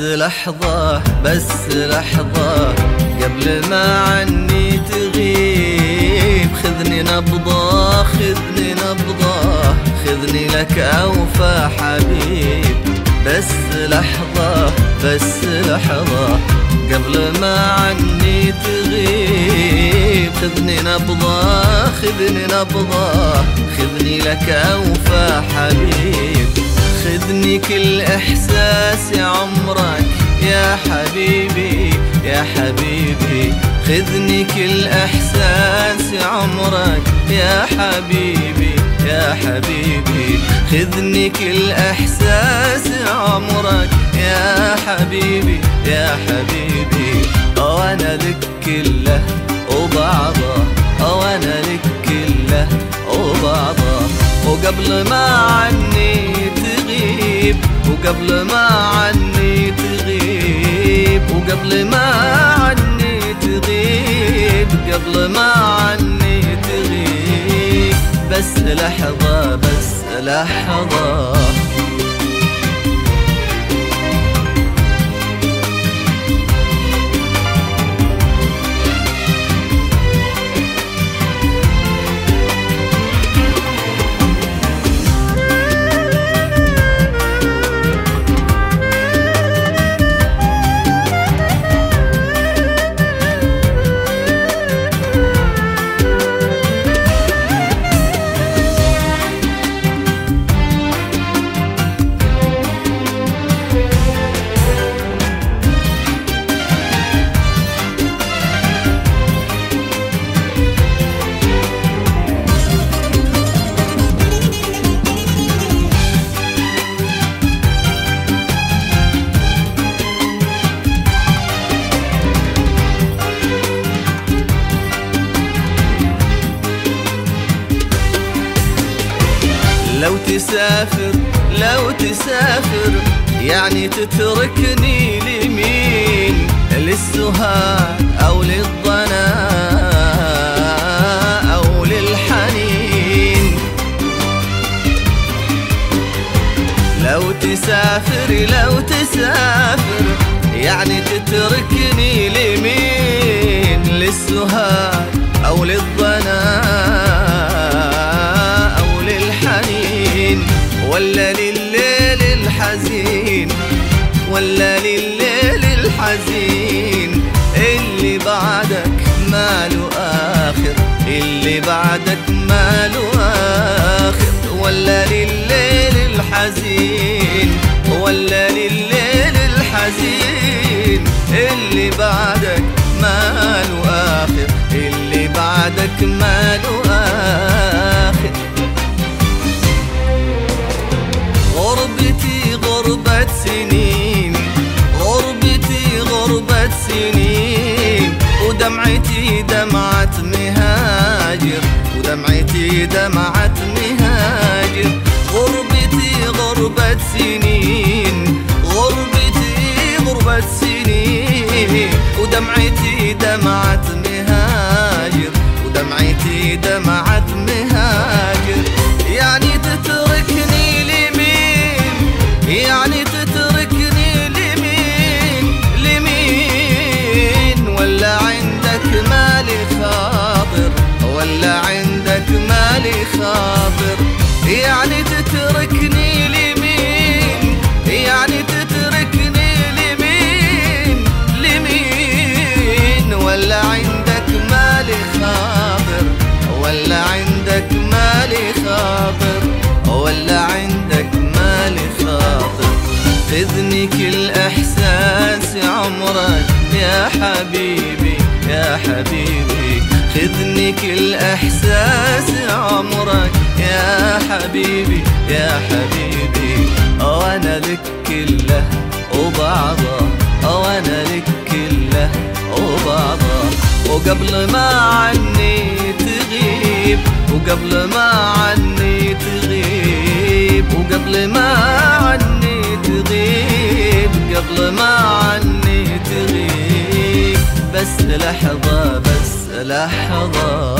لحظة بس لحظة قبل ما عني تغيب، خذني نبضة خذني نبضة خذني لك أوفى حبيب، بس لحظة بس لحظة قبل ما عني تغيب، خذني نبضة خذني نبضة خذني لك أوفى حبيب، خذني كل إحساس عمرك يا حبيبي يا حبيبي، خذني كل إحساس عمرك يا حبيبي يا حبيبي، خذني كل إحساس عمرك يا حبيبي يا حبيبي، أنا لك كله وبعضه أنا لك كله وبعضه، وقبل ما عني تغيب وقبل ما عني تغيب وقبل ما عني تغيب قبل ما عني تغيب، بس لحظة بس لحظة تسافر لو تسافر يعني تتركني لمين، للسهى أو للضنا أو للحنين، لو تسافر لو تسافر يعني تتركني لمين، للسهى أو للضنا ولا لليل الحزين، ولا لليل الحزين اللي بعدك ماله آخر، اللي بعدك ماله آخر، ولا لليل الحزين، ولا لليل الحزين اللي بعدك ماله آخر، اللي بعدك ماله آخر. غربتي غربة سنين، غربتي غربة سنين، ودمعتي دمعة مهاجر، ودمعتي دمعة مهاجر، غربتي غربة سنين، غربتي غربة سنين، ودمعتي دمعة مهاجر، ودمعتي دمعة مهاجر، يعني تتركني يعني تتركني لمين لمين، ولا عندك مالي خاطر، ولا عندك مالي خاطر، يعني تتركني لمين يعني تتركني لمين لمين، ولا عندك مالي خاطر، ولا عندك مالي خاطر، ولا عندك مالي خاطر، خذني كل إحساس عمرك يا حبيبي يا حبيبي، خذني كل إحساس عمرك يا حبيبي يا حبيبي، أنا لك كله وبعضه أنا لك كله وبعضه، وقبل ما عني تغيب وقبل ما عني تغيب وقبل ما عني تغيب قبل ما عني تغيب، بس لحظة بس لحظة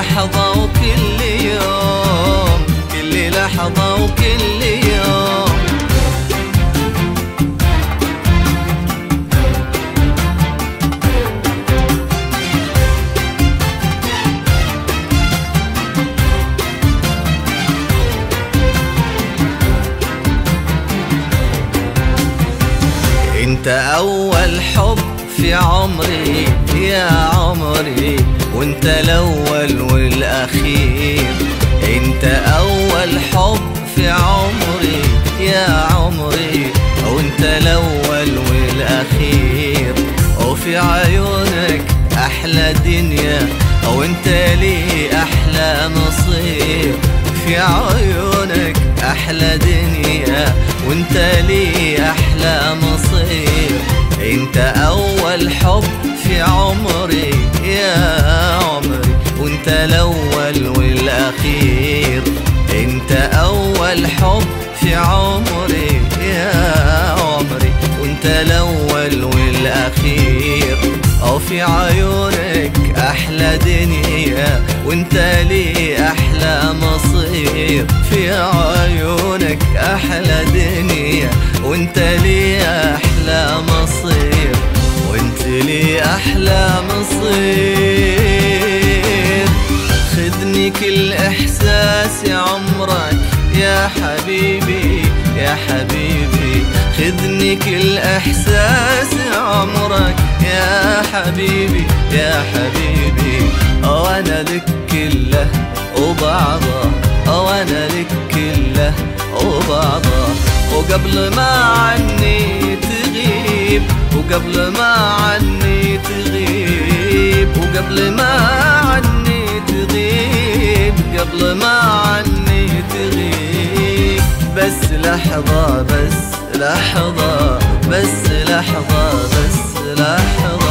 لحظة وكل يوم، كل لحظة وكل يوم. انت اول حب في عمري يا عمري، وانت الاول والاخير. انت اول حب في عمري يا عمري، وانت الاول والاخير. وفي عيونك احلى دنيا، وانت لي احلى مصير. في عيونك احلى دنيا، وانت لي احلى مصير. انت اول حب في عمري يا عمري، وانت الاول والاخير. انت اول حب في عمري يا عمري، وانت الاول والاخير. او في عيونك احلى دنيا، وانت لي احلى مصير. في عيونك احلى دنيا، وانت لي احلى مصير. وانت لي احلى مصير. خذني كل احساس عمرك يا حبيبي يا حبيبي. خذني كل احساس عمرك يا حبيبي يا حبيبي. وانا لك كله وبعضه، وانا لك كله وبعضه. وقبل ما عني تغيب، وقبل ما عني تغيب، وقبل ما عني تغيب، قبل ما عني تغيب. بس لحظة، بس لحظة، بس لحظة، بس لحظة.